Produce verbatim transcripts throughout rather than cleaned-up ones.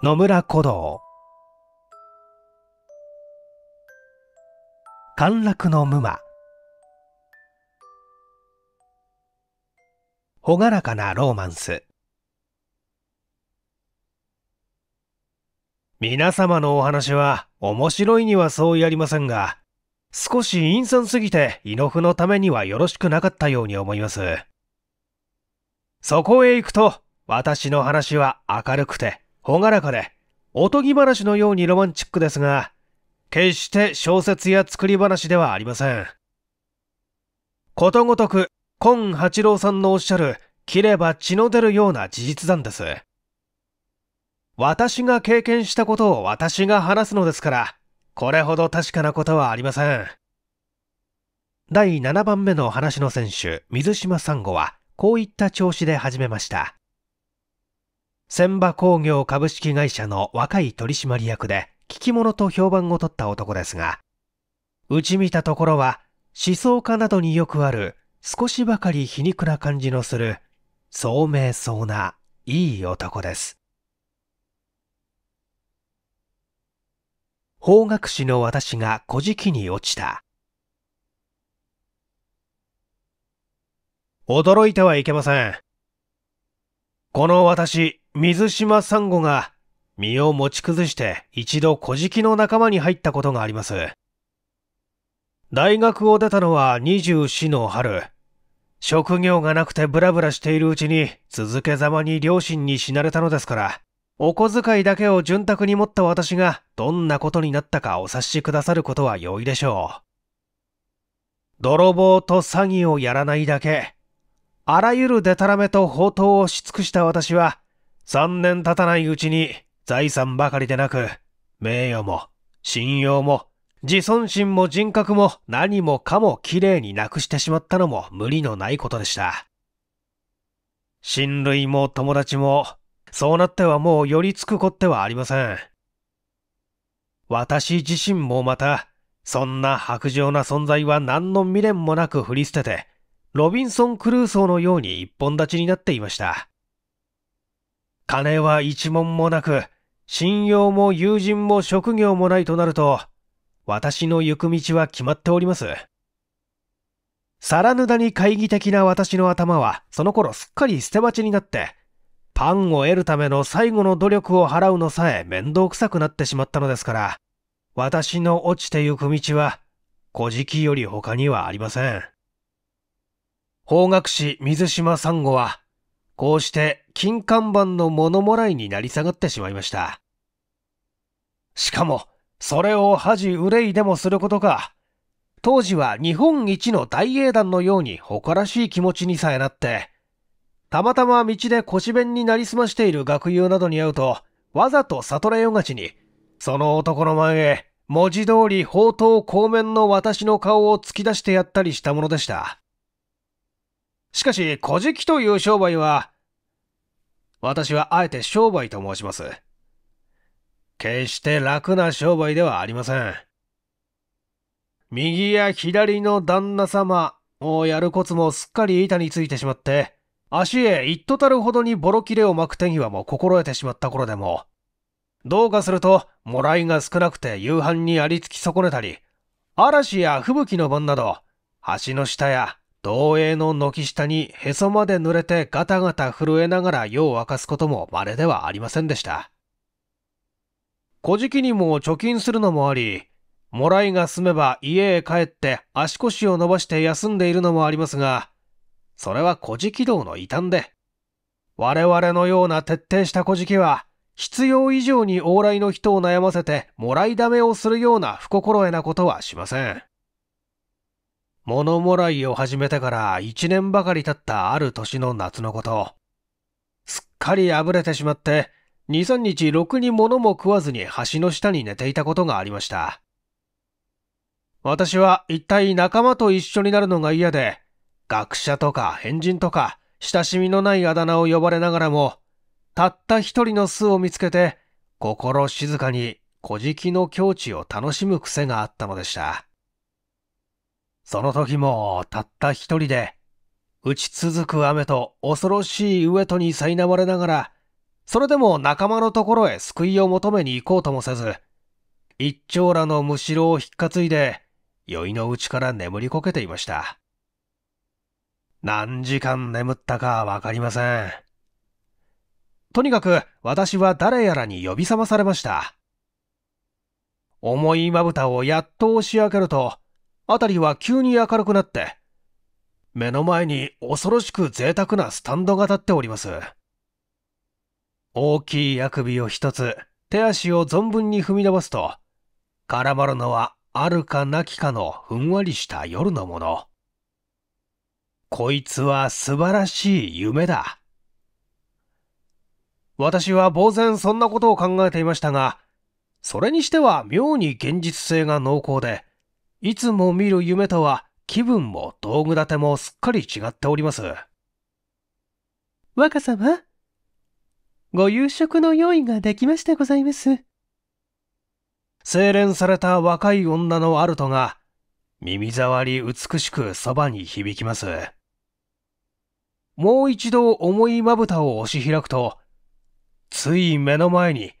野村古道。陥落の馬。朗らかなロマンス。皆様のお話は面白いにはそうやりませんが、少し陰惨すぎて胃の腑のためにはよろしくなかったように思います。そこへ行くと、私の話は明るくて、朗らかで、おとぎ話のようにロマンチックですが、決して小説や作り話ではありません。ことごとく、近八郎さんのおっしゃる、切れば血の出るような事実談です。私が経験したことを私が話すのですから、これほど確かなことはありません。だいななばんめの話の選手、水島三悟は、こういった調子で始めました。千葉工業株式会社の若い取締役で、聞き物と評判を取った男ですが、うち見たところは、思想家などによくある、少しばかり皮肉な感じのする、聡明そうな、いい男です。法学士の私が小敷に落ちた。驚いてはいけません。この私、水島三悟が身を持ち崩して一度小敷の仲間に入ったことがあります。大学を出たのはにじゅうよんの春。職業がなくてブラブラしているうちに続けざまに両親に死なれたのですから、お小遣いだけを潤沢に持った私がどんなことになったかお察しくださることは容易でしょう。泥棒と詐欺をやらないだけ。あらゆるデタラメと放蕩をし尽くした私は、さんねん経たないうちに財産ばかりでなく、名誉も、信用も、自尊心も人格も何もかもきれいになくしてしまったのも無理のないことでした。親類も友達も、そうなってはもう寄りつくこってはありません。私自身もまた、そんな薄情な存在は何の未練もなく振り捨てて、ロビンソン・クルーソーのように一本立ちになっていました。金は一文もなく、信用も友人も職業もないとなると、私の行く道は決まっております。さらぬだに懐疑的な私の頭は、その頃すっかり捨て鉢になって、パンを得るための最後の努力を払うのさえ面倒くさくなってしまったのですから、私の落ちてゆく道は、小敷より他にはありません。法学士水島三悟は、こうして金看板の物もらいになり下がってしまいました。しかも、それを恥憂いでもすることか、当時は日本一の大英断のように誇らしい気持ちにさえなって、たまたま道で腰弁になりすましている学友などに会うと、わざと悟れよがちに、その男の前へ文字通り放蕩公面の私の顔を突き出してやったりしたものでした。しかし、小敷という商売は、私はあえて商売と申します。決して楽な商売ではありません。右や左の旦那様をやるコツもすっかり板についてしまって、足へ一途たるほどにボロ切れを巻く手際も心得てしまった頃でも、どうかすると、もらいが少なくて夕飯にありつき損ねたり、嵐や吹雪の晩など、橋の下や、同営の軒下にへそまで濡れてガタガタ震えながら夜を明かすことも稀ではありませんでした。小敷にも貯金するのもあり、もらいが済めば家へ帰って足腰を伸ばして休んでいるのもありますが、それは小敷道の異端で、我々のような徹底した小敷は、必要以上に往来の人を悩ませてもらいだめをするような不心得なことはしません。物もらいを始めてから一年ばかり経ったある年の夏のこと。すっかりあぶれてしまって、二三日ろくに物も食わずに橋の下に寝ていたことがありました。私は一体仲間と一緒になるのが嫌で、学者とか変人とか親しみのないあだ名を呼ばれながらも、たった一人の巣を見つけて、心静かに小敷の境地を楽しむ癖があったのでした。その時もたった一人で、打ち続く雨と恐ろしい飢えとに苛まれながら、それでも仲間のところへ救いを求めに行こうともせず、一長羅のむしろを引っかついで、宵のうちから眠りこけていました。何時間眠ったかわかりません。とにかく私は誰やらに呼び覚まされました。重いまぶたをやっと押し開けると、あたりは急に明るくなって、目の前に恐ろしく贅沢なスタンドが立っております。大きいあくびを一つ、手足を存分に踏み伸ばすと、絡まるのはあるかなきかのふんわりした夜のもの。こいつは素晴らしい夢だ。私は呆然そんなことを考えていましたが、それにしては妙に現実性が濃厚で、いつも見る夢とは気分も道具立てもすっかり違っております。若様、ご夕食の用意ができましてございます。精錬された若い女のアルトが、耳障り美しくそばに響きます。もう一度重いまぶたを押し開くと、つい目の前に、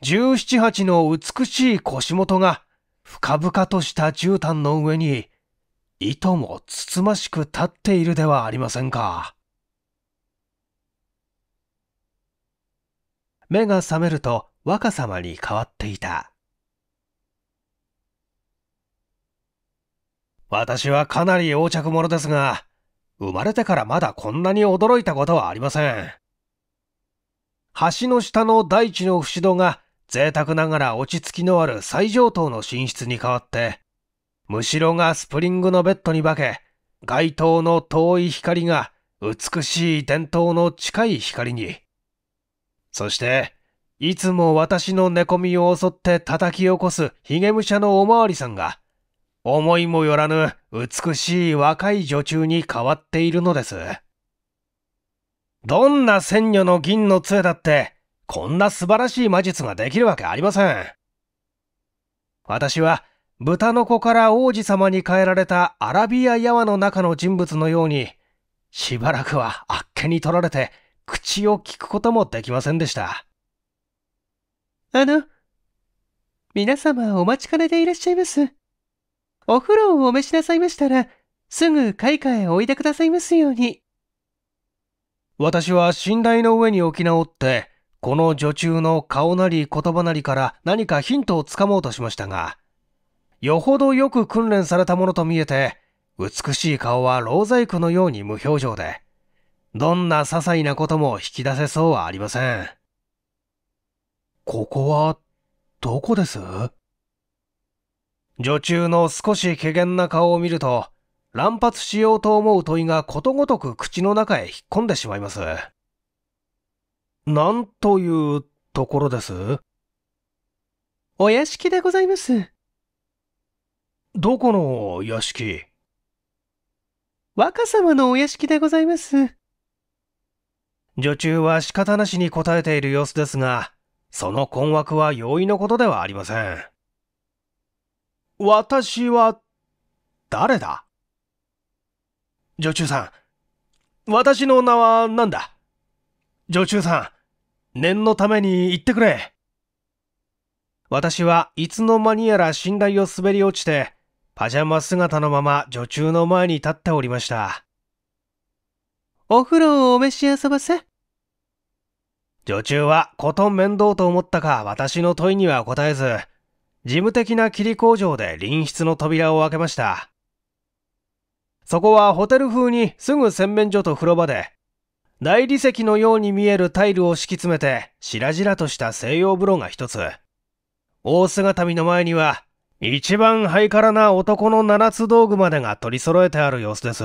十七八の美しい腰元が、深々とした絨毯の上に、いともつつましく立っているではありませんか。目が覚めると若様に変わっていた。私はかなり横着者ですが、生まれてからまだこんなに驚いたことはありません。橋の下の大地の節戸が贅沢ながら落ち着きのある最上等の寝室に変わって、むしろがスプリングのベッドに化け、街灯の遠い光が美しい伝統の近い光に、そして、いつも私の寝込みを襲って叩き起こすヒゲ武者のおまわりさんが、思いもよらぬ美しい若い女中に変わっているのです。どんな鮮魚の銀の杖だって、こんな素晴らしい魔術ができるわけありません。私は、豚の子から王子様に変えられたアラビアヤワの中の人物のように、しばらくはあっけに取られて、口を聞くこともできませんでした。あの、皆様お待ちかねでいらっしゃいます。お風呂をお召しなさいましたら、すぐ開花へおいでくださいますように。私は寝台の上に置き直って、この女中の顔なり言葉なりから何かヒントをつかもうとしましたが、よほどよく訓練されたものと見えて、美しい顔はローザイクのように無表情で、どんな些細なことも引き出せそうはありません。ここは、どこです？女中の少し怪訝な顔を見ると、乱発しようと思う問いがことごとく口の中へ引っ込んでしまいます。なんというところです？お屋敷でございます。どこの屋敷？若様のお屋敷でございます。女中は仕方なしに答えている様子ですが、その困惑は容易のことではありません。私は、誰だ？女中さん、私の名は何だ？女中さん、念のために言ってくれ。私はいつの間にやら寝台を滑り落ちて、パジャマ姿のまま女中の前に立っておりました。お風呂をお召しあそばせ。女中はこと面倒と思ったか私の問いには答えず、事務的な切り工場で隣室の扉を開けました。そこはホテル風にすぐ洗面所と風呂場で、大理石のように見えるタイルを敷き詰めて白々とした西洋風呂が一つ。大姿見の前には、一番ハイカラな男の七つ道具までが取り揃えてある様子です。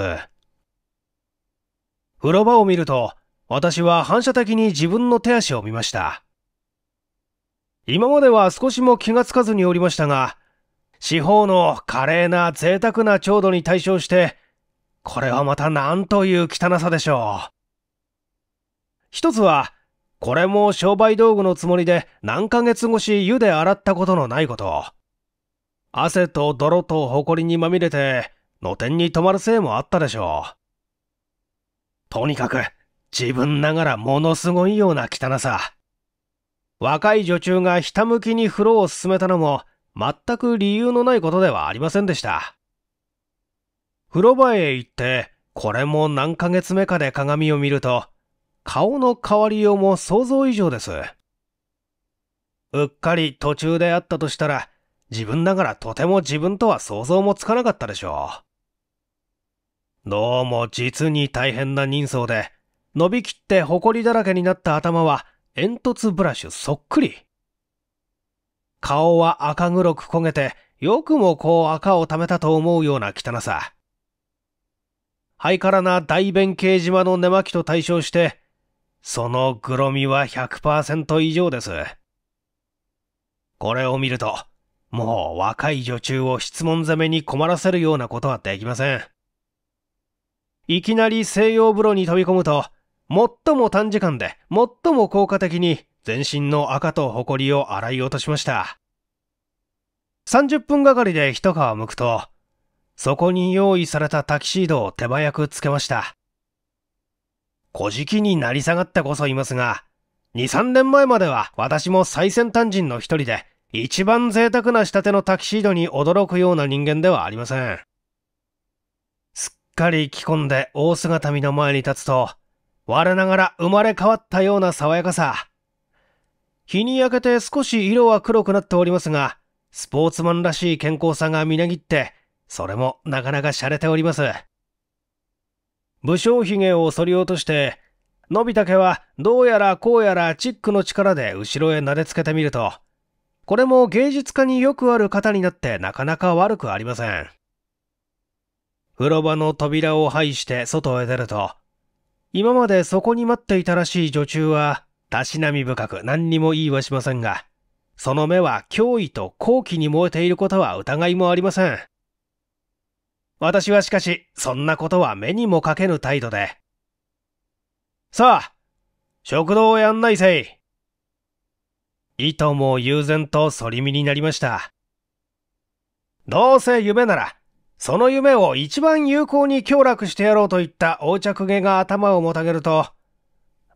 風呂場を見ると、私は反射的に自分の手足を見ました。今までは少しも気がつかずにおりましたが、四方の華麗な贅沢な調度に対照して、これはまたなんという汚さでしょう。一つは、これも商売道具のつもりで何ヶ月越し湯で洗ったことのないこと。汗と泥と埃にまみれて、のてんに止まるせいもあったでしょう。とにかく、自分ながらものすごいような汚さ。若い女中がひたむきに風呂を進めたのも全く理由のないことではありませんでした。風呂場へ行って、これも何ヶ月目かで鏡を見ると、顔の変わりようも想像以上です。うっかり途中であったとしたら、自分ながらとても自分とは想像もつかなかったでしょう。どうも実に大変な人相で、伸びきって埃だらけになった頭は煙突ブラシュそっくり。顔は赤黒く焦げて、よくもこう赤を溜めたと思うような汚さ。ハイカラな大弁慶島の寝巻きと対照して、その黒みは ひゃくパーセント 以上です。これを見ると、もう若い女中を質問攻めに困らせるようなことはできません。いきなり西洋風呂に飛び込むと、最も短時間で最も効果的に全身の赤と埃を洗い落としました。さんじゅっぷんがかりで一皮むくと、そこに用意されたタキシードを手早くつけました。小敷になり下がってこそいますが、に、さんねんまえまでは私も最先端人の一人で、一番贅沢な仕立てのタキシードに驚くような人間ではありません。すっかり着込んで大姿見の前に立つと、我ながら生まれ変わったような爽やかさ。日に焼けて少し色は黒くなっておりますが、スポーツマンらしい健康さがみなぎって、それもなかなか洒落ております。武将髭を剃り落として、のびた毛はどうやらこうやらチックの力で後ろへ撫でつけてみると、これも芸術家によくある型になってなかなか悪くありません。風呂場の扉を排して外へ出ると、今までそこに待っていたらしい女中は、たしなみ深く何にも言いはしませんが、その目は脅威と好奇に燃えていることは疑いもありません。私はしかし、そんなことは目にもかけぬ態度で。さあ、食堂へ案内せい。いとも悠然と反り身になりました。どうせ夢なら、その夢を一番有効に享楽してやろうといった横着毛が頭をもたげると、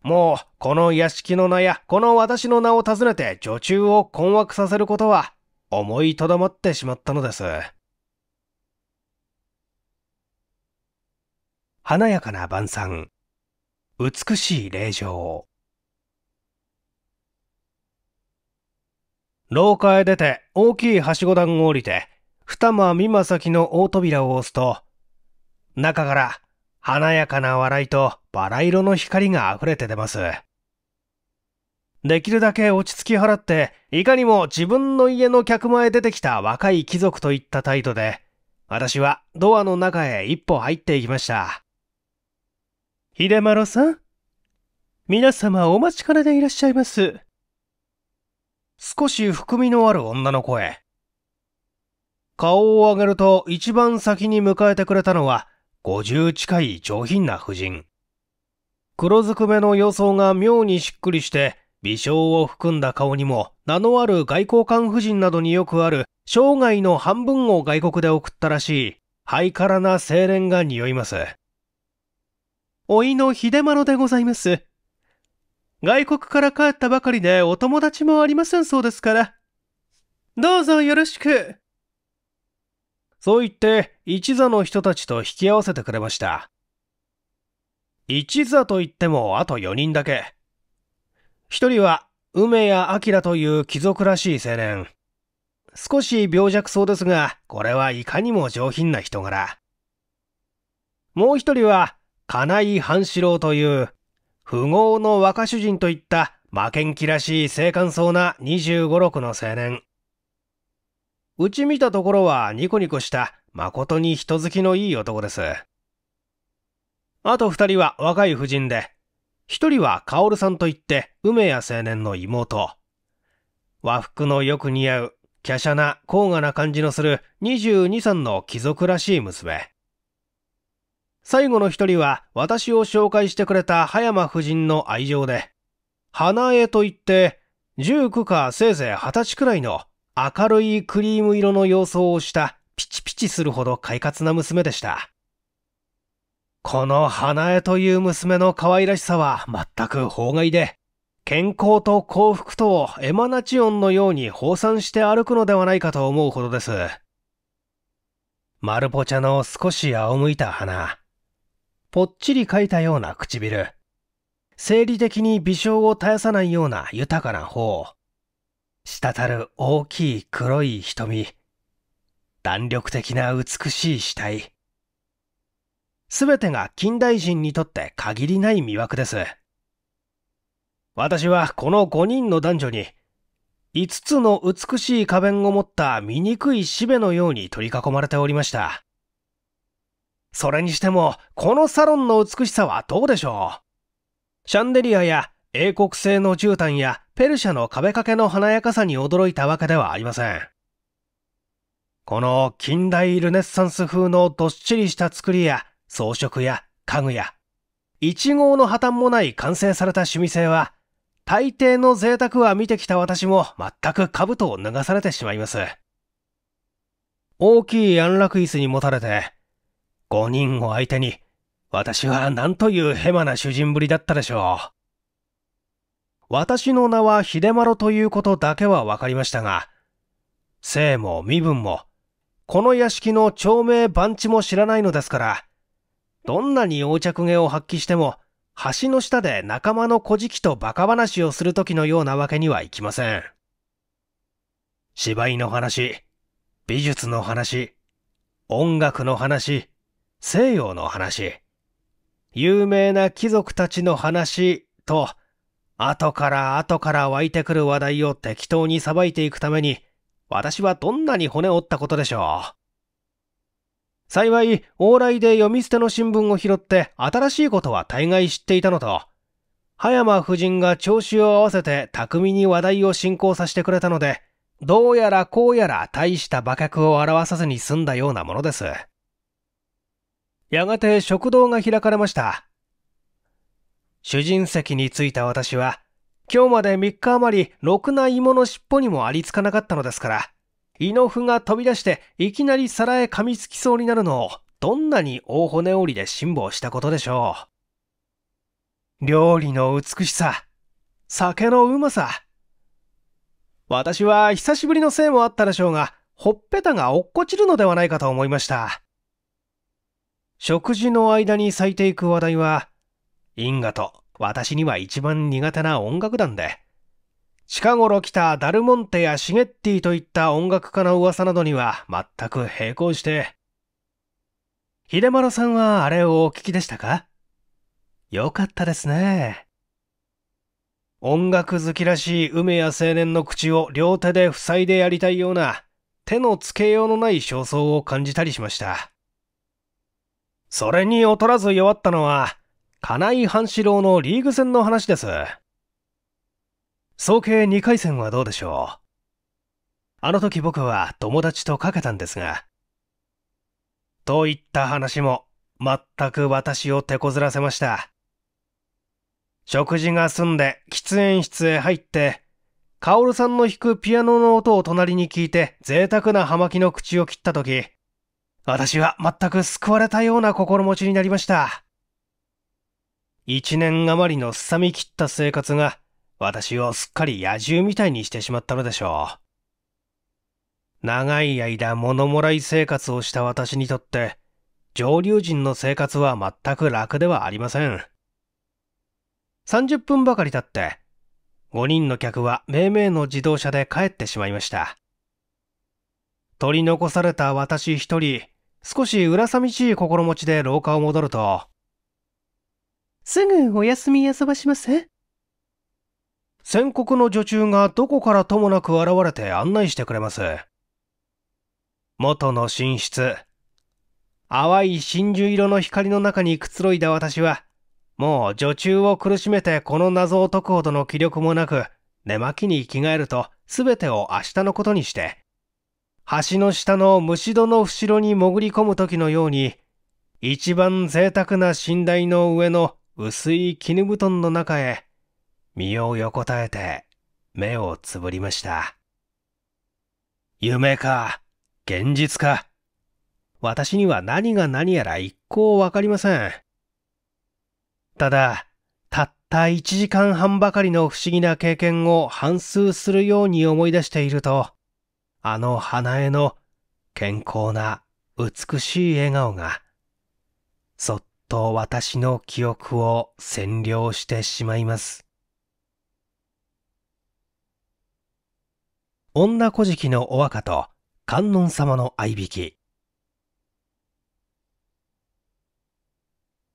もうこの屋敷の名やこの私の名を訪ねて女中を困惑させることは思いとどまってしまったのです。華やかな晩餐、美しい霊場。廊下へ出て大きいはしご段を降りて、二間三間先の大扉を押すと、中から華やかな笑いとバラ色の光が溢れて出ます。できるだけ落ち着き払って、いかにも自分の家の客前へ出てきた若い貴族といった態度で、私はドアの中へ一歩入っていきました。秀麿さん、皆様お待ちかねでいらっしゃいます。少し含みのある女の声。顔を上げると一番先に迎えてくれたのはごじゅう近い上品な婦人。黒ずくめの様相が妙にしっくりして微笑を含んだ顔にも名のある外交官婦人などによくある生涯の半分を外国で送ったらしいハイカラな清廉が匂います。おいの秀麿でございます。外国から帰ったばかりでお友達もありませんそうですから。どうぞよろしく。そう言って一座の人たちと引き合わせてくれました。一座といってもあとよにんだけ。一人は梅谷明という貴族らしい青年。少し病弱そうですが、これはいかにも上品な人柄。もう一人は金井半四郎という、富豪の若主人といった負けん気らしい清寒そうなにじゅうご、ろくの青年。うち見たところはニコニコした誠に人好きのいい男です。あと二人は若い婦人で、一人は薫さんといって梅谷青年の妹。和服のよく似合う、華奢な高雅な感じのするにじゅうに、さんの貴族らしい娘。最後の一人は私を紹介してくれた葉山夫人の愛情で、花江といってじゅうきゅうかせいぜいはたちくらいの明るいクリーム色の様相をしたピチピチするほど快活な娘でした。この花江という娘の可愛らしさは全く法外で、健康と幸福とエマナチオンのように放散して歩くのではないかと思うほどです。マルポチャの少し仰向いた鼻。ぽっちり書いたような唇。生理的に微笑を絶やさないような豊かな頬。滴る大きい黒い瞳。弾力的な美しい死体。すべてが近代人にとって限りない魅惑です。私はこのごにんの男女に、いつつの美しい花弁を持った醜いしべのように取り囲まれておりました。それにしても、このサロンの美しさはどうでしょう。シャンデリアや英国製の絨毯やペルシャの壁掛けの華やかさに驚いたわけではありません。この近代ルネッサンス風のどっしりした作りや装飾や家具や、一号の破綻もない完成された趣味性は、大抵の贅沢は見てきた私も全く兜を脱がされてしまいます。大きい安楽椅子に持たれて、五人を相手に、私は何というヘマな主人ぶりだったでしょう。私の名は秀麿ということだけはわかりましたが、姓も身分も、この屋敷の町名番地も知らないのですから、どんなに横着芸を発揮しても、橋の下で仲間の小敷とバカ話をする時のようなわけにはいきません。芝居の話、美術の話、音楽の話、西洋の話、有名な貴族たちの話と、後から後から湧いてくる話題を適当にさばいていくために、私はどんなに骨折ったことでしょう。幸い、往来で読み捨ての新聞を拾って新しいことは大概知っていたのと、葉山夫人が調子を合わせて巧みに話題を進行させてくれたので、どうやらこうやら大した馬脚を表さずに済んだようなものです。やがて食堂が開かれました。主人席に着いた私は、今日までみっか余りろくな芋の尻尾にもありつかなかったのですから、胃の腑が飛び出していきなり皿へ噛みつきそうになるのをどんなに大骨折りで辛抱したことでしょう。料理の美しさ、酒のうまさ。私は久しぶりのせいもあったでしょうが、ほっぺたが落っこちるのではないかと思いました。食事の間に咲いていく話題は、因果と私には一番苦手な音楽団で、近頃来たダルモンテやシゲッティといった音楽家の噂などには全く並行して。秀麿さんはあれをお聞きでしたか？よかったですね。音楽好きらしい梅や青年の口を両手で塞いでやりたいような手のつけようのない焦燥を感じたりしました。それに劣らず弱ったのは、金井半四郎のリーグ戦の話です。総計にかい戦はどうでしょう。あの時僕は友達とかけたんですが。といった話も全く私を手こずらせました。食事が済んで喫煙室へ入って、カオルさんの弾くピアノの音を隣に聞いて贅沢な葉巻の口を切った時、私は全く救われたような心持ちになりました。一年余りのすさみ切った生活が、私をすっかり野獣みたいにしてしまったのでしょう。長い間物もらい生活をした私にとって、上流人の生活は全く楽ではありません。さんじゅっぷんばかり経って、ごにんの客はめいめいの自動車で帰ってしまいました。取り残された私一人、少し裏寂しい心持ちで廊下を戻ると、すぐお休み遊ばしませ。宣告の女中がどこからともなく現れて案内してくれます。元の寝室。淡い真珠色の光の中にくつろいだ私は、もう女中を苦しめてこの謎を解くほどの気力もなく、寝巻きに着替えると全てを明日のことにして、橋の下の虫戸の伏ろに潜り込む時のように、一番贅沢な寝台の上の薄い絹布団の中へ、身を横たえて、目をつぶりました。夢か、現実か。私には何が何やら一向わかりません。ただ、たっったいちじかんはんばかりの不思議な経験を反芻するように思い出していると、あの花江の健康な美しい笑顔が、そっと私の記憶を占領してしまいます。女小敷のお若と観音様の合いびき。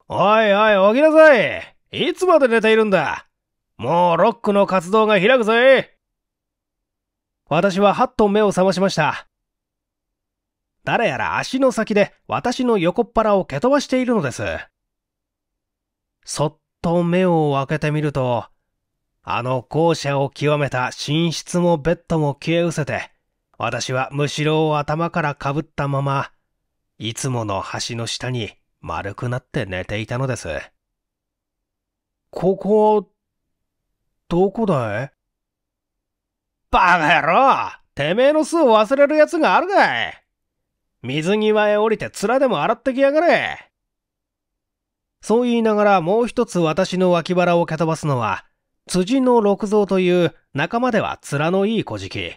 おいおい、起きなさい。いつまで寝ているんだ。もうロックの活動が開くぜ。私ははっと目を覚ましました。誰やら足の先で私の横っ腹を蹴飛ばしているのです。そっと目を開けてみると、あの豪奢を極めた寝室もベッドも消え失せて、私はむしろを頭からかぶったまま、いつもの橋の下に丸くなって寝ていたのです。ここ、どこだい？バカ野郎！てめえの巣を忘れるやつがあるかい！水際へ降りて面でも洗ってきやがれ！そう言いながらもう一つ私の脇腹を蹴飛ばすのは、辻の六蔵という仲間では面のいい小敷。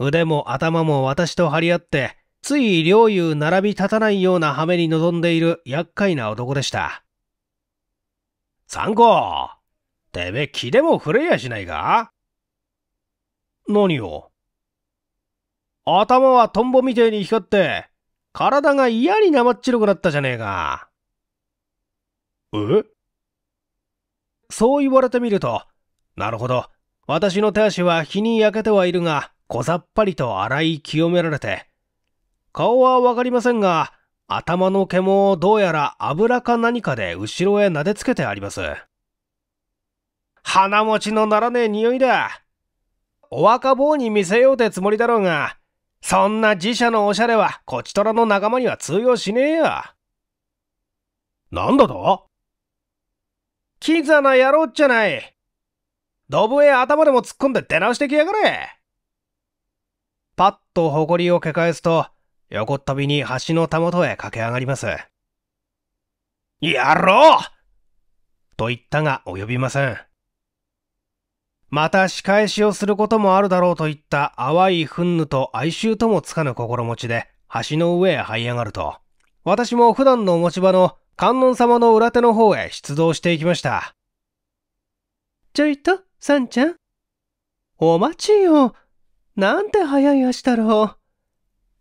腕も頭も私と張り合って、つい両雄並び立たないような羽目に臨んでいる厄介な男でした。三公、てめえ気でも触れやしないか？何を？頭はトンボみてえに光って、体が嫌に生っちろくなったじゃねえか。え？そう言われてみると、なるほど、私の手足は日に焼けてはいるが、小ざっぱりと洗い清められて、顔はわかりませんが、頭の毛もどうやら油か何かで後ろへ撫でつけてあります。鼻持ちのならねえ匂いだ。お若坊に見せようってつもりだろうが、そんな自社のおしゃれはこちとらの仲間には通用しねえや。なんだと？キザな野郎っちゃない。ドブへ頭でも突っ込んで出直してきやがれ。パッと埃をけ返すと、横っ飛びに橋のたもとへ駆け上がります。野郎！と言ったが及びません。また仕返しをすることもあるだろうといった淡い憤怒と哀愁ともつかぬ心持ちで橋の上へ這い上がると、私も普段の持ち場の観音様の裏手の方へ出動していきました。ちょいと、さんちゃん。お待ちよ。なんて早い足だろう。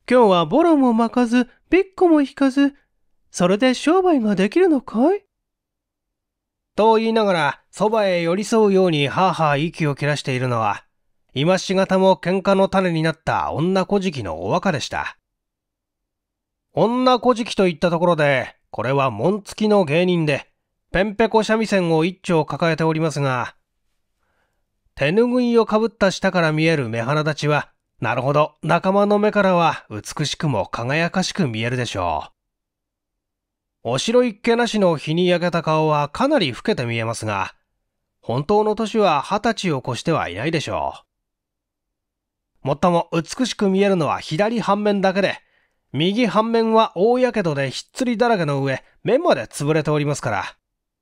今日はボロも巻かず、びっこも引かず、それで商売ができるのかい？と言いながら、そばへ寄り添うようにはあはあ息を切らしているのは、今しがたも喧嘩の種になった女小敷のお若でした。女小敷といったところで、これは紋付きの芸人で、ペンペコ三味線を一丁抱えておりますが、手拭いをかぶった下から見える目鼻立ちは、なるほど、仲間の目からは美しくも輝かしく見えるでしょう。お白いっ気なしの日に焼けた顔はかなり老けて見えますが、本当の年は二十歳を越してはいないでしょう。もっとも美しく見えるのは左半面だけで、右半面は大やけどでひっつりだらけの上、目まで潰れておりますから、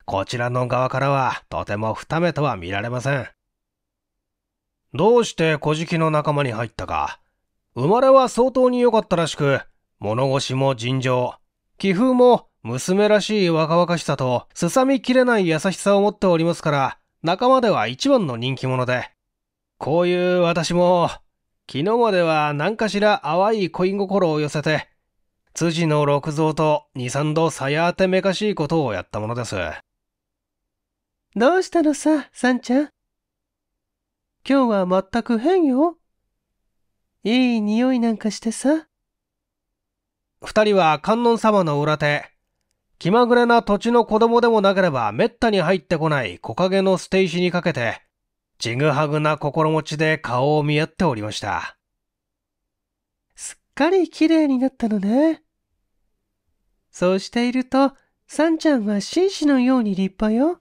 こちらの側からはとても二目とは見られません。どうして小敷の仲間に入ったか、生まれは相当に良かったらしく、物腰も尋常、気風も娘らしい若々しさと、すさみきれない優しさを持っておりますから、仲間では一番の人気者で、こういう私も、昨日までは何かしら淡い恋心を寄せて、辻の六蔵と二三度さや当てめかしいことをやったものです。どうしたのさ、さんちゃん。今日は全く変よ。いい匂いなんかしてさ。二人は観音様の裏手、気まぐれな土地の子供でもなければ滅多に入ってこない木陰の捨て石にかけて、ちぐはぐな心持ちで顔を見合っておりました。すっかり綺麗になったのね。そうしていると、さんちゃんは紳士のように立派よ。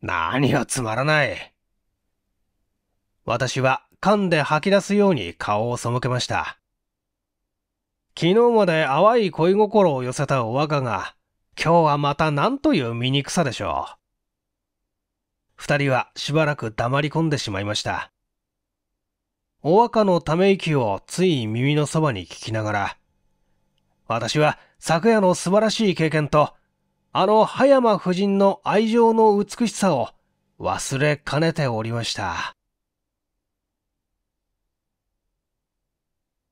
何がつまらない。私は噛んで吐き出すように顔を背けました。昨日まで淡い恋心を寄せたお若が、今日はまた何という醜さでしょう。二人はしばらく黙り込んでしまいました。お若のため息をつい耳のそばに聞きながら、私は昨夜の素晴らしい経験と、あの葉山夫人の愛情の美しさを忘れかねておりました。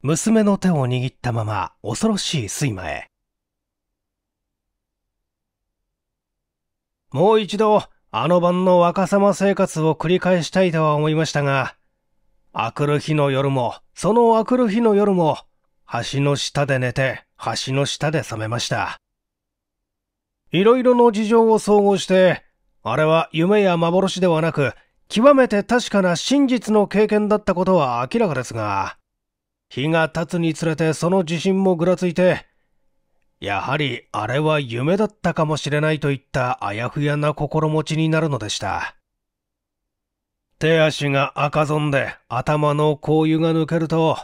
娘の手を握ったまま恐ろしい睡魔へ。もう一度、あの晩の若さま生活を繰り返したいとは思いましたが、あくる日の夜も、そのあくる日の夜も、橋の下で寝て、橋の下で覚めました。いろいろの事情を総合して、あれは夢や幻ではなく、極めて確かな真実の経験だったことは明らかですが、日が経つにつれてその自信もぐらついて、やはりあれは夢だったかもしれないといったあやふやな心持ちになるのでした。手足が赤ぞんで頭の甲油が抜けると、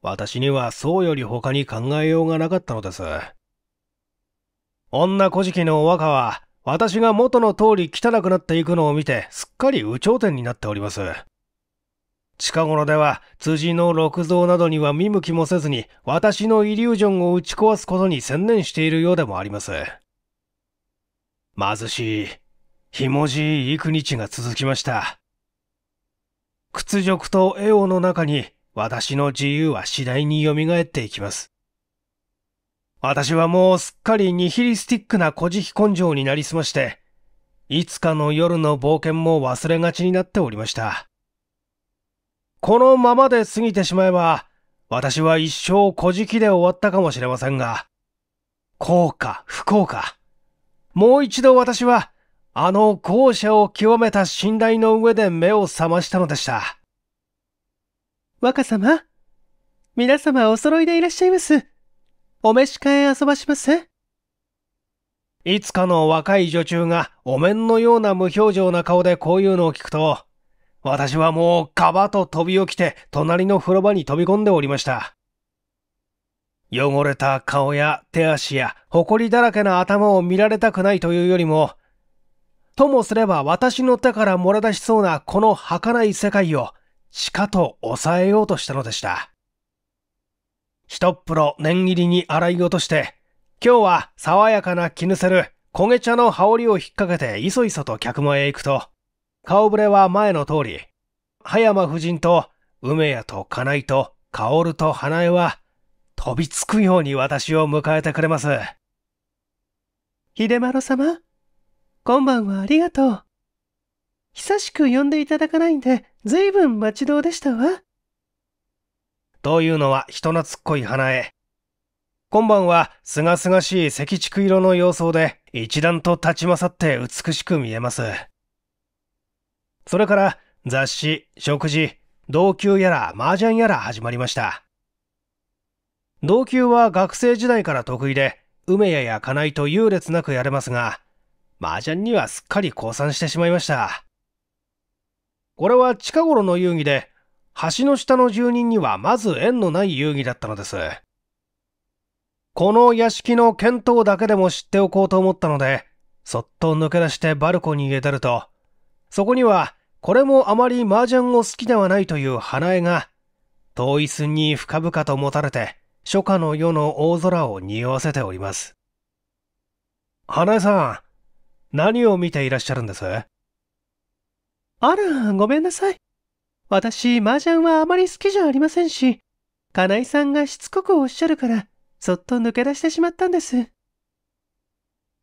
私にはそうより他に考えようがなかったのです。女小敷のお若は私が元の通り汚くなっていくのを見てすっかり有頂天になっております。近頃では辻の六蔵などには見向きもせずに私のイリュージョンを打ち壊すことに専念しているようでもあります。貧しい、ひもじい幾日が続きました。屈辱と栄誉の中に私の自由は次第に蘇っていきます。私はもうすっかりニヒリスティックな小じき根性になりすまして、いつかの夜の冒険も忘れがちになっておりました。このままで過ぎてしまえば、私は一生小じきで終わったかもしれませんが、こうか不幸か、もう一度私は、あの豪奢を極めた信頼の上で目を覚ましたのでした。若様、皆様お揃いでいらっしゃいます。お召し替え遊ばしませ。いつかの若い女中がお面のような無表情な顔でこういうのを聞くと、私はもうカバと飛び起きて隣の風呂場に飛び込んでおりました。汚れた顔や手足や埃だらけな頭を見られたくないというよりも、ともすれば私の手から漏れ出しそうなこの儚い世界をしかと抑えようとしたのでした。一っ風呂念入りに洗い落として、今日は爽やかな絹せる焦げ茶の羽織を引っ掛けていそいそと客間へ行くと、顔ぶれは前の通り、葉山夫人と梅屋と金井と薫と花江は飛びつくように私を迎えてくれます。秀麿様、今晩はありがとう。久しく呼んでいただかないんで、ずいぶん待ち遠でしたわ。というのは人懐っこい花江。今晩はすがすがしい赤竹色の様相で一段と立ち勝って美しく見えます。それから雑誌、食事、同級やら麻雀やら始まりました。同級は学生時代から得意で、梅屋や金井と優劣なくやれますが、麻雀にはすっかり降参してしまいました。これは近頃の遊戯で、橋の下の住人にはまず縁のない遊戯だったのです。この屋敷の見当だけでも知っておこうと思ったので、そっと抜け出してバルコニーへ出ると、そこにはこれもあまり麻雀を好きではないという花江が、遠い寸に深々と持たれて、初夏の夜の大空を匂わせております。花江さん、何を見ていらっしゃるんです？あら、ごめんなさい。私、麻雀はあまり好きじゃありませんし、金井さんがしつこくおっしゃるから、そっと抜け出してしまったんです。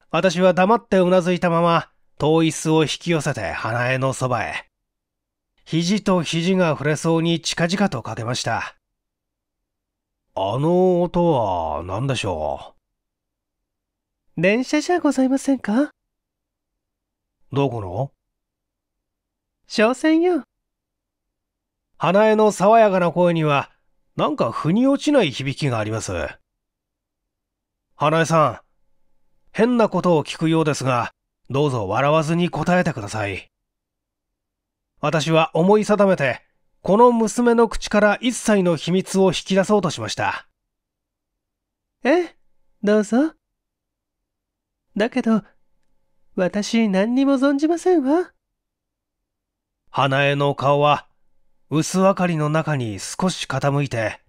私は黙ってうなずいたまま、遠い椅子を引き寄せて花江のそばへ。肘と肘が触れそうに近々とかけました。あの音は何でしょう？電車じゃございませんか？どこの？商船よ。花江の爽やかな声には、なんか腑に落ちない響きがあります。花江さん、変なことを聞くようですが、どうぞ笑わずに答えてください。私は思い定めて、この娘の口から一切の秘密を引き出そうとしました。ええ、どうぞ。だけど、私何にも存じませんわ。花江の顔は薄明かりの中に少し傾いて、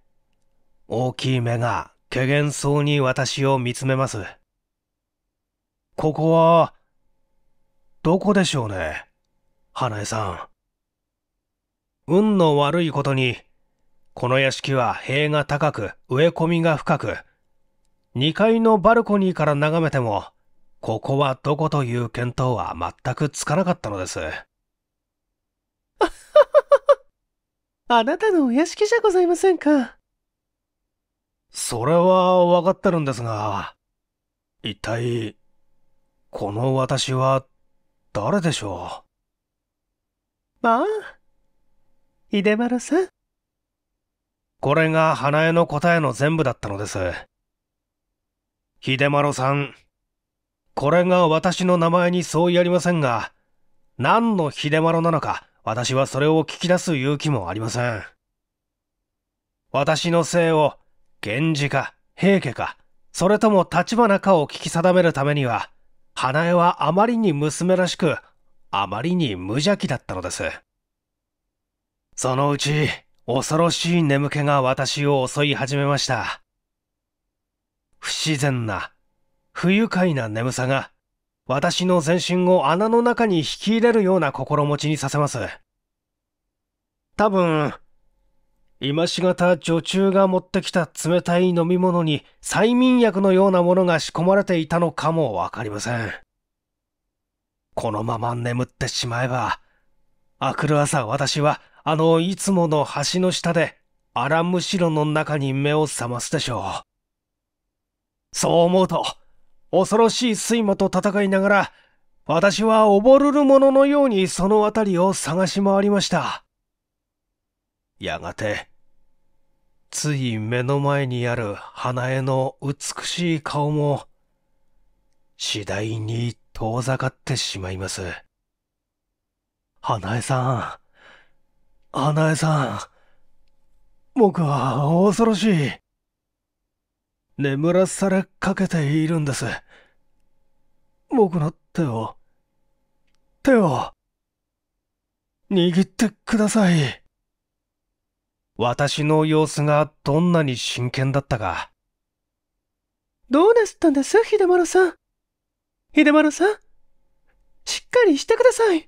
大きい目がけげんそうに私を見つめます。ここは、どこでしょうね、花江さん。運の悪いことに、この屋敷は塀が高く植え込みが深く、にかいのバルコニーから眺めても、ここはどこという見当は全くつかなかったのです。あなたのお屋敷じゃございませんか。それはわかってるんですが、一体、この私は誰でしょう。まあ、秀丸さん。これが花江の答えの全部だったのです。秀丸さん、これが私の名前に相違ありませんが、何の秀丸なのか、私はそれを聞き出す勇気もありません。私の姓を源氏か平家か、それとも立花かを聞き定めるためには、花江はあまりに娘らしく、あまりに無邪気だったのです。そのうち恐ろしい眠気が私を襲い始めました。不自然な、不愉快な眠さが、私の全身を穴の中に引き入れるような心持ちにさせます。多分、今しがた女中が持ってきた冷たい飲み物に催眠薬のようなものが仕込まれていたのかもわかりません。このまま眠ってしまえば、明くる朝私はあのいつもの橋の下で荒むしろの中に目を覚ますでしょう。そう思うと、恐ろしい睡魔と戦いながら、私は溺るるもののようにそのあたりを探し回りました。やがて、つい目の前にある花江の美しい顔も、次第に遠ざかってしまいます。花江さん、花江さん、僕は恐ろしい。眠らされかけているんです。僕の手を、手を、握ってください。私の様子がどんなに真剣だったか。どうなすったんです、秀丸さん。秀丸さん、しっかりしてください。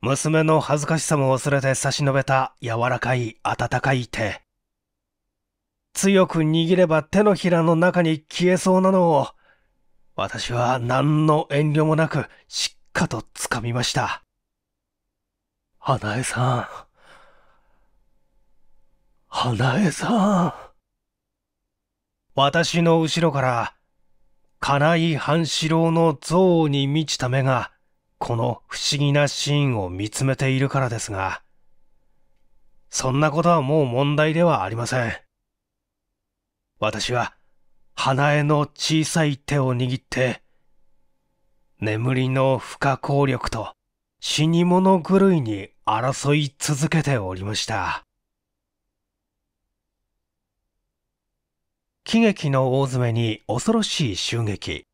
娘の恥ずかしさも忘れて差し伸べた柔らかい温かい手。強く握れば手のひらの中に消えそうなのを、私は何の遠慮もなくしっかと掴みました。花江さん。花江さん。私の後ろから、金井半四郎の憎悪に満ちた目が、この不思議なシーンを見つめているからですが、そんなことはもう問題ではありません。私は、花江の小さい手を握って、眠りの不可抗力と死に物狂いに争い続けておりました。喜劇の大詰めに恐ろしい襲撃。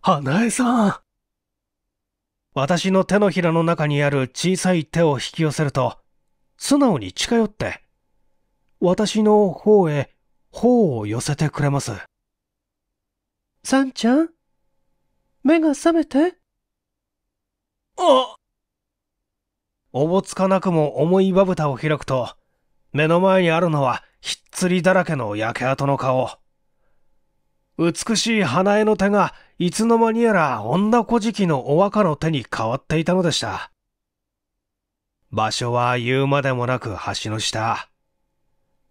花江さん。私の手のひらの中にある小さい手を引き寄せると、素直に近寄って、私の方へ頬を寄せてくれます。さんちゃん、目が覚めて。あっ。おぼつかなくも重いまぶたを開くと、目の前にあるのはひっつりだらけの焼け跡の顔。美しい花江の手がいつの間にやら女小じきのお若の手に変わっていたのでした。場所は言うまでもなく橋の下。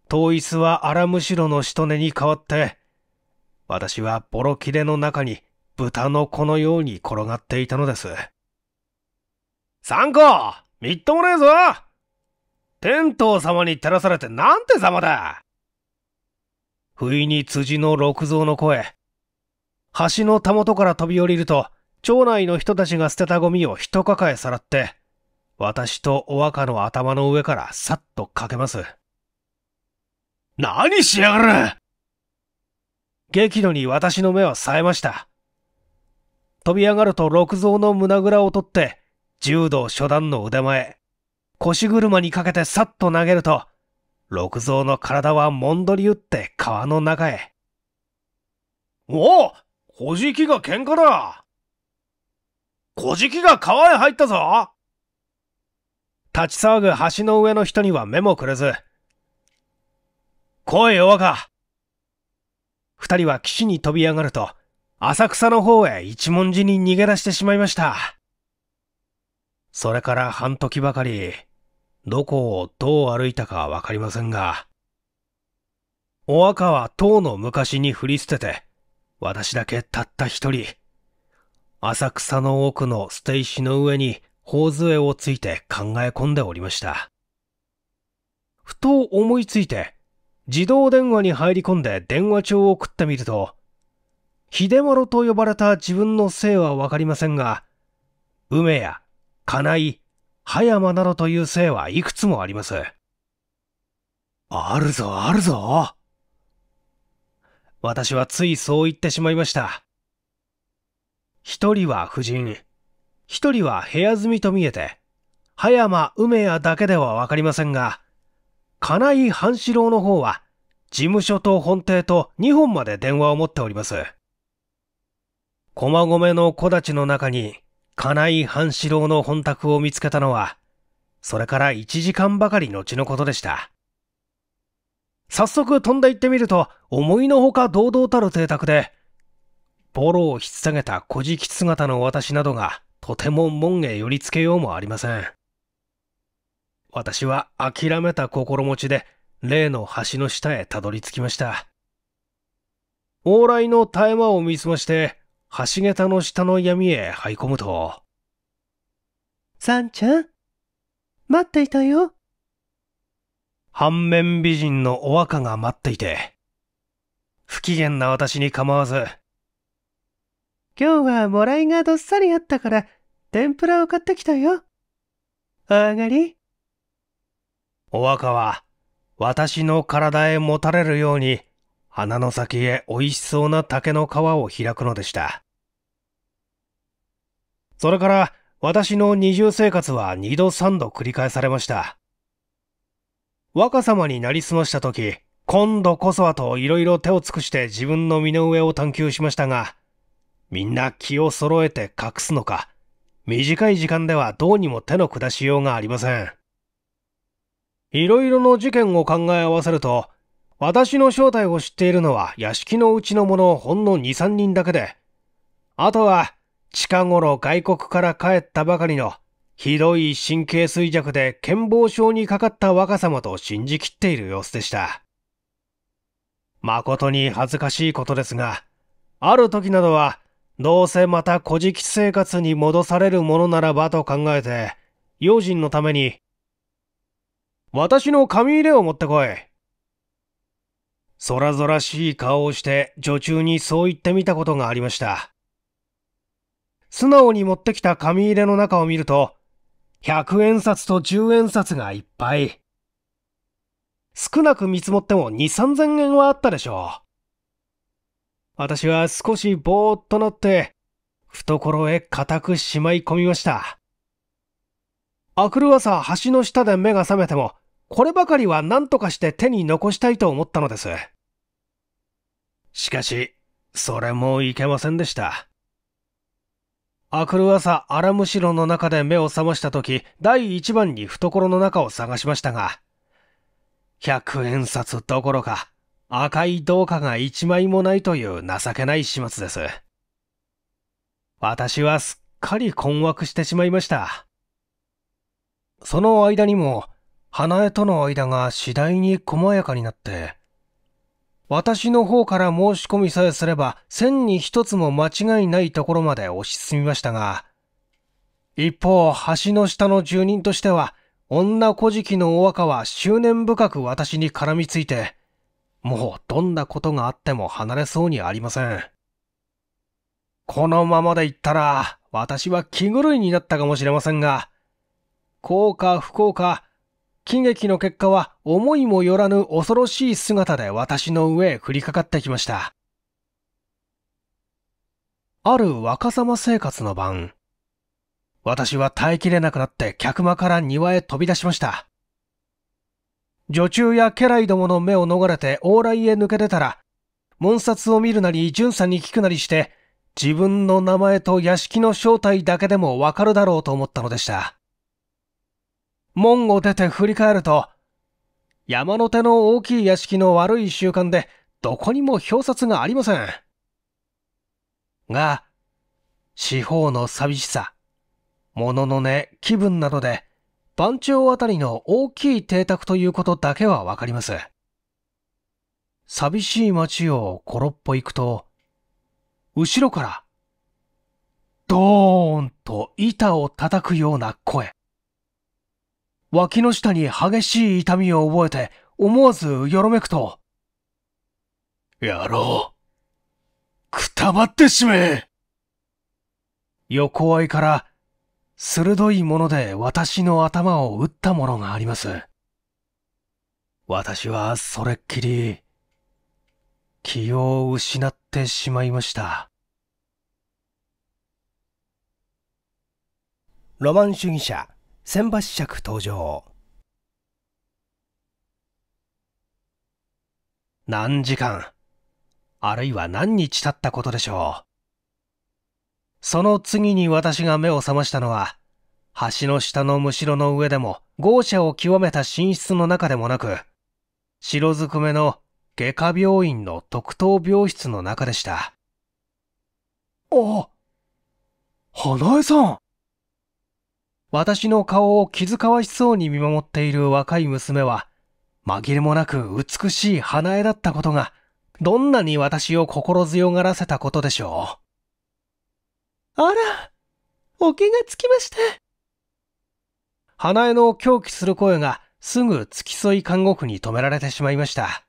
遠い巣は荒むしろのしとねに変わって、私はボロ切れの中に豚の子のように転がっていたのです。三子、みっともねえぞ。天道様に照らされてなんて様だ。不意に辻の六蔵の声。橋のたもとから飛び降りると、町内の人たちが捨てたゴミを一抱えさらって、私とお若の頭の上からさっとかけます。何しやがる。激怒に私の目は冴えました。飛び上がると六蔵の胸ぐらを取って、柔道初段の腕前、腰車にかけてさっと投げると、六蔵の体はもんどり打って川の中へ。おお、こじきが喧嘩だ。こじきが川へ入ったぞ。立ち騒ぐ橋の上の人には目もくれず、来いよ若。二人は岸に飛び上がると、浅草の方へ一文字に逃げ出してしまいました。それから半時ばかり、どこをどう歩いたかわかりませんが、お若は唐の昔に振り捨てて、私だけたった一人、浅草の奥の捨て石の上に頬杖をついて考え込んでおりました。ふと思いついて、自動電話に入り込んで電話帳を食ってみると、秀丸と呼ばれた自分の姓はわかりませんが、梅や金井、葉山などという姓はいくつもあります。あるぞあるぞ。私はついそう言ってしまいました。一人は婦人、一人は部屋住みと見えて、葉山梅屋だけではわかりませんが、金井半四郎の方は、事務所と本邸とにほんまで電話を持っております。駒込の小立の中に、金井半四郎の本宅を見つけたのは、それからいちじかんばかり後のことでした。早速飛んで行ってみると、思いのほか堂々たる邸宅で、ボロを引っ提げた小じき姿の私などが、とても門へ寄りつけようもありません。私は諦めた心持ちで、例の橋の下へたどり着きました。往来の絶え間を見澄まして、橋桁の下の闇へ這い込むと。さんちゃん、待っていたよ。半面美人のお若が待っていて、不機嫌な私に構わず。今日はもらいがどっさりあったから、天ぷらを買ってきたよ。お上がり。お若は、私の体へもたれるように、鼻の先へ美味しそうな竹の皮を開くのでした。それから私の二重生活は二度三度繰り返されました。若様になりすました時、今度こそはといろいろ手を尽くして自分の身の上を探求しましたが、みんな気を揃えて隠すのか、短い時間ではどうにも手の下しようがありません。いろいろの事件を考え合わせると、私の正体を知っているのは屋敷のうちの者ほんの二三人だけで、あとは近頃外国から帰ったばかりのひどい神経衰弱で健忘症にかかった若様と信じきっている様子でした。誠に恥ずかしいことですが、ある時などはどうせまた小じき生活に戻されるものならばと考えて、用心のために、私の紙入れを持ってこい。そらぞらしい顔をして女中にそう言ってみたことがありました。素直に持ってきた紙入れの中を見ると、ひゃくえん札とじゅうえん札がいっぱい。少なく見積もってもに、さんぜんえんはあったでしょう。私は少しぼーっとなって、懐へ固くしまい込みました。あくる朝橋の下で目が覚めても、こればかりは何とかして手に残したいと思ったのです。しかし、それもいけませんでした。あくる朝、荒むしろの中で目を覚ましたとき、第一番に懐の中を探しましたが、百円札どころか、赤い銅貨が一枚もないという情けない始末です。私はすっかり困惑してしまいました。その間にも、花江との間が次第に細やかになって、私の方から申し込みさえすれば、千に一つも間違いないところまで押し進みましたが、一方、橋の下の住人としては、女小じきのお若は執念深く私に絡みついて、もうどんなことがあっても離れそうにありません。このままでいったら、私は気狂いになったかもしれませんが、幸か不幸か、喜劇の結果は思いもよらぬ恐ろしい姿で私の上へ降りかかってきました。ある若様生活の晩、私は耐えきれなくなって客間から庭へ飛び出しました。女中や家来どもの目を逃れて往来へ抜け出たら、門札を見るなり巡査に聞くなりして、自分の名前と屋敷の正体だけでもわかるだろうと思ったのでした。門を出て振り返ると、山の手の大きい屋敷の悪い習慣で、どこにも表札がありません。が、四方の寂しさ、物の値、気分などで、番町あたりの大きい邸宅ということだけはわかります。寂しい町をコロッポ行くと、後ろから、ドーンと板を叩くような声。脇の下に激しい痛みを覚えて、思わずよろめくと、野郎、くたばってしめえ。横合いから、鋭いもので私の頭を打ったものがあります。私はそれっきり、気を失ってしまいました。ロマン主義者、千葉子爵登場。何時間、あるいは何日経ったことでしょう。その次に私が目を覚ましたのは、橋の下のむしろの上でも、豪奢を極めた寝室の中でもなく、白ずくめの外科病院の特等病室の中でした。あ、花江さん。私の顔を気遣わしそうに見守っている若い娘は、紛れもなく美しい花江だったことが、どんなに私を心強がらせたことでしょう。あら、お気がつきまして。花江の狂気する声がすぐ付き添い看護婦に止められてしまいました。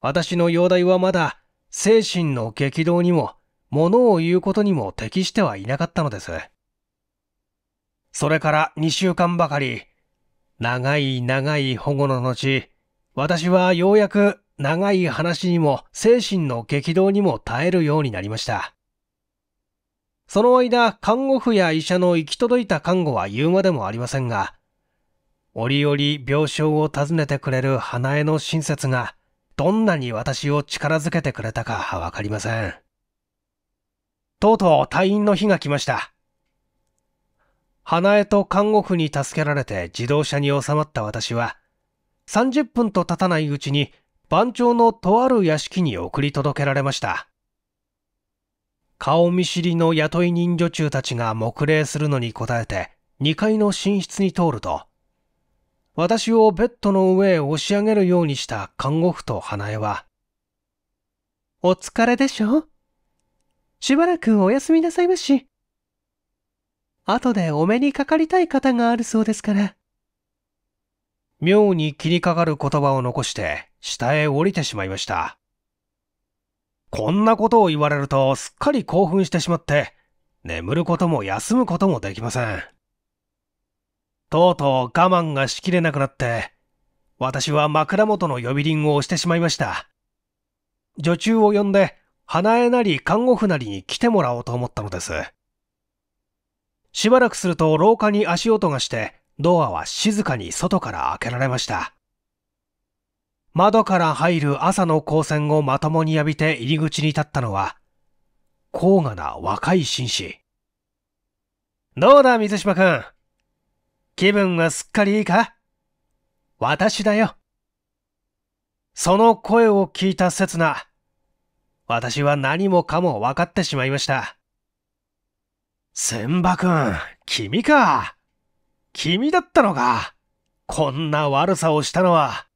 私の容体はまだ精神の激動にも物を言うことにも適してはいなかったのです。それからにしゅうかんばかり、長い長い保護の後、私はようやく長い話にも精神の激動にも耐えるようになりました。その間、看護婦や医者の行き届いた看護は言うまでもありませんが、折々病床を訪ねてくれる花江の親切が、どんなに私を力づけてくれたかわかりません。とうとう退院の日が来ました。花江と看護婦に助けられて自動車に収まった私は、さんじゅっぷんと経たないうちに、番町のとある屋敷に送り届けられました。顔見知りの雇い人女中たちが黙礼するのに応えてにかいの寝室に通ると、私をベッドの上へ押し上げるようにした看護婦と花江は、お疲れでしょう。しばらくお休みなさいまし。後でお目にかかりたい方があるそうですから。妙に気にかかる言葉を残して下へ降りてしまいました。こんなことを言われるとすっかり興奮してしまって、眠ることも休むこともできません。とうとう我慢がしきれなくなって、私は枕元の呼び鈴を押してしまいました。女中を呼んで、花江なり看護婦なりに来てもらおうと思ったのです。しばらくすると廊下に足音がして、ドアは静かに外から開けられました。窓から入る朝の光線をまともに浴びて入り口に立ったのは、高雅な若い紳士。どうだ、水島くん。気分はすっかりいいか？私だよ。その声を聞いた刹那、私は何もかも分かってしまいました。千葉くん、君か。君だったのか。こんな悪さをしたのは。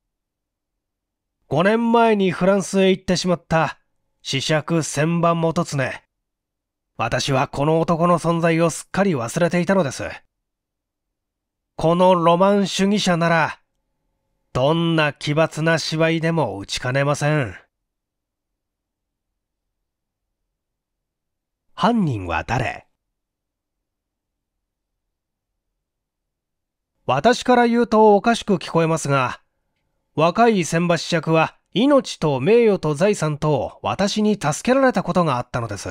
ごねんまえにフランスへ行ってしまった、子爵千葉元常。私はこの男の存在をすっかり忘れていたのです。このロマン主義者なら、どんな奇抜な芝居でも打ちかねません。犯人は誰？私から言うとおかしく聞こえますが、若い千葉子爵は命と名誉と財産と私に助けられたことがあったのです。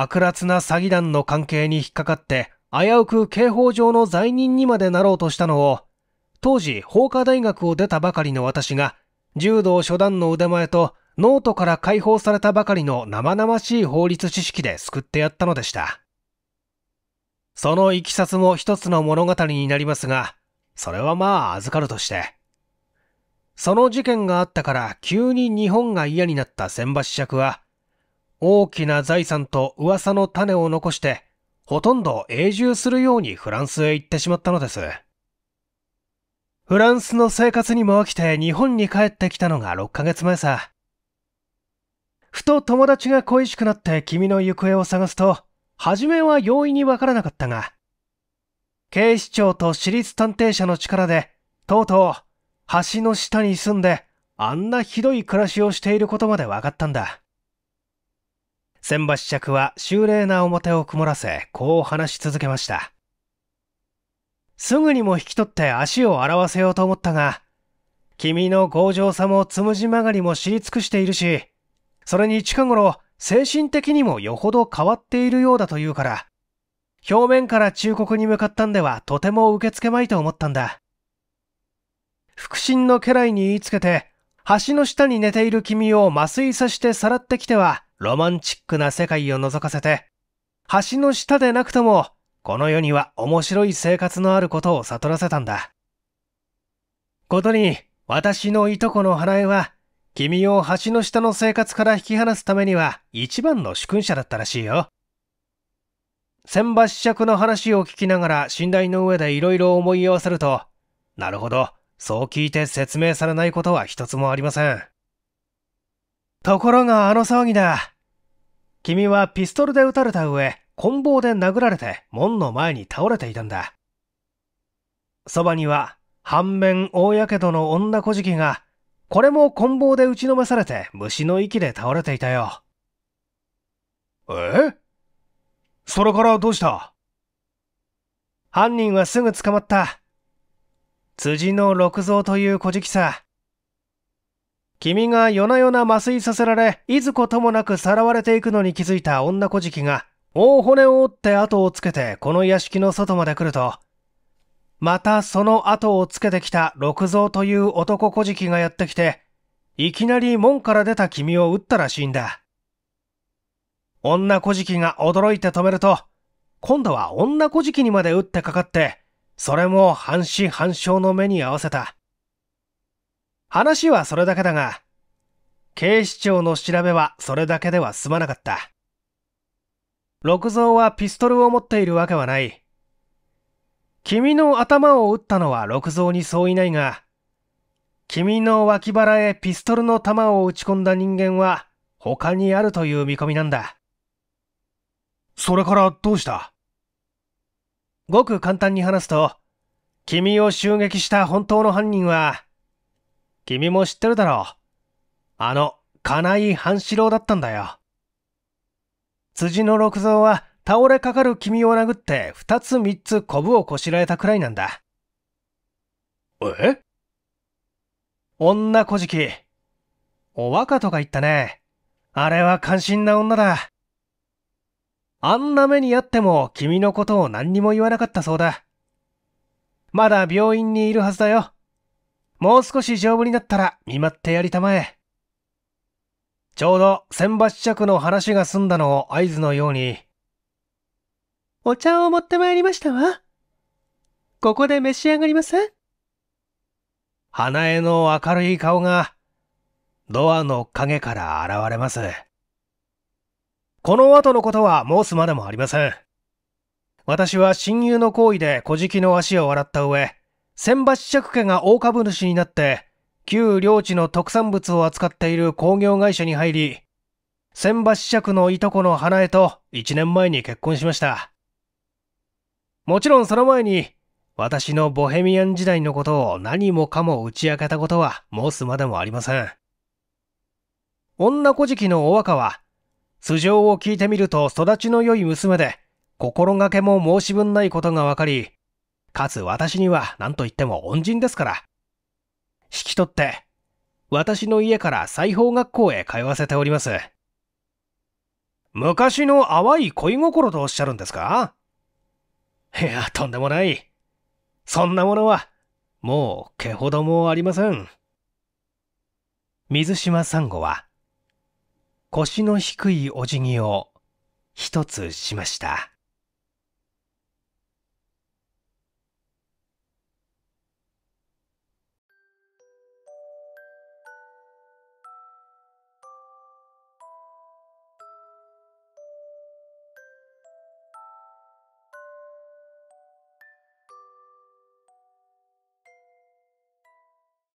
悪辣な詐欺団の関係に引っかかって危うく刑法上の罪人にまでなろうとしたのを、当時法科大学を出たばかりの私が柔道初段の腕前とノートから解放されたばかりの生々しい法律知識で救ってやったのでした。そのいきさつも一つの物語になりますが、それはまあ預かるとして。その事件があったから急に日本が嫌になった千葉子爵は、大きな財産と噂の種を残して、ほとんど永住するようにフランスへ行ってしまったのです。フランスの生活にも飽きて日本に帰ってきたのがろっかげつまえさ。ふと友達が恋しくなって君の行方を探すと、初めは容易にわからなかったが、警視庁と私立探偵社の力で、とうとう橋の下に住んで、あんなひどい暮らしをしていることまでわかったんだ。千葉子爵は秀麗な面を曇らせ、こう話し続けました。すぐにも引き取って足を洗わせようと思ったが、君の強情さもつむじ曲がりも知り尽くしているし、それに近頃、精神的にもよほど変わっているようだというから、表面から忠告に向かったんではとても受け付けまいと思ったんだ。腹心の家来に言いつけて、橋の下に寝ている君を麻酔さしてさらってきては、ロマンチックな世界を覗かせて、橋の下でなくとも、この世には面白い生活のあることを悟らせたんだ。ことに、私のいとこの花江は、君を橋の下の生活から引き離すためには一番の主君者だったらしいよ。千葉子爵の話を聞きながら信頼の上でいろいろ思い合わせると、なるほど、そう聞いて説明されないことは一つもありません。ところがあの騒ぎだ。君はピストルで撃たれた上、棍棒で殴られて門の前に倒れていたんだ。そばには半面大やけどの女小敷が、これも棍棒で打ちのめされて虫の息で倒れていたよ。え？それからどうした？犯人はすぐ捕まった。辻の六蔵という小敷さ。君が夜な夜な麻酔させられ、いずこともなくさらわれていくのに気づいた女小敷が、大骨を折って後をつけてこの屋敷の外まで来ると、またその後をつけてきた六蔵という男小敷がやってきて、いきなり門から出た君を撃ったらしいんだ。女小敷が驚いて止めると、今度は女小敷にまで撃ってかかって、それも半死半生の目に合わせた。話はそれだけだが、警視庁の調べはそれだけでは済まなかった。六蔵はピストルを持っているわけはない。君の頭を撃ったのは六蔵にそういないが、君の脇腹へピストルの弾を撃ち込んだ人間は他にあるという見込みなんだ。それからどうした？ごく簡単に話すと、君を襲撃した本当の犯人は、君も知ってるだろう。あの、金井半四郎だったんだよ。辻の六蔵は、倒れかかる君を殴って二つ三つコブをこしらえたくらいなんだ。え？女小敷。お若とか言ったね。あれは感心な女だ。あんな目にあっても君のことを何にも言わなかったそうだ。まだ病院にいるはずだよ。もう少し丈夫になったら見舞ってやりたまえ。ちょうど千葉子爵の話が済んだのを合図のように、お茶を持ってまいりましたわ。ここで召し上がりません？花江の明るい顔がドアの影から現れます。この後のことは申すまでもありません。私は親友の行為で小敷の足を洗った上、千葉子爵家が大株主になって、旧領地の特産物を扱っている工業会社に入り、千葉子爵のいとこの花江といちねんまえに結婚しました。もちろんその前に、私のボヘミアン時代のことを何もかも打ち明けたことは申すまでもありません。女小敷のお若は、素性を聞いてみると育ちの良い娘で、心がけも申し分ないことがわかり、かつ私には何と言っても恩人ですから。引き取って、私の家から裁縫学校へ通わせております。昔の淡い恋心とおっしゃるんですか？いや、とんでもない。そんなものは、もう毛ほどもありません。水島サンゴは、腰の低いお辞儀を一つしました。